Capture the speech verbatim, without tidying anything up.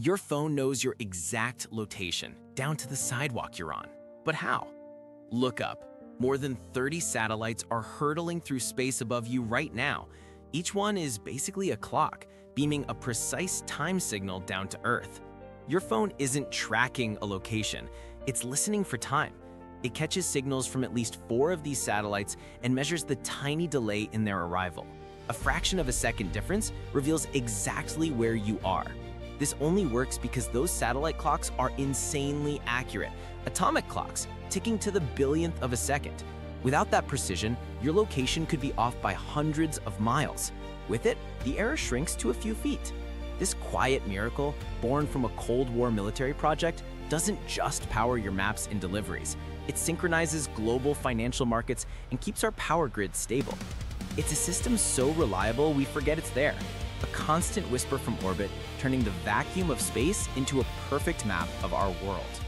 Your phone knows your exact location, down to the sidewalk you're on. But how? Look up. More than thirty satellites are hurtling through space above you right now. Each one is basically a clock, beaming a precise time signal down to Earth. Your phone isn't tracking a location, it's listening for time. It catches signals from at least four of these satellites and measures the tiny delay in their arrival. A fraction of a second difference reveals exactly where you are. This only works because those satellite clocks are insanely accurate, atomic clocks ticking to the billionth of a second. Without that precision, your location could be off by hundreds of miles. With it, the error shrinks to a few feet. This quiet miracle, born from a Cold War military project, doesn't just power your maps and deliveries. It synchronizes global financial markets and keeps our power grid stable. It's a system so reliable we forget it's there. A constant whisper from orbit, turning the vacuum of space into a perfect map of our world.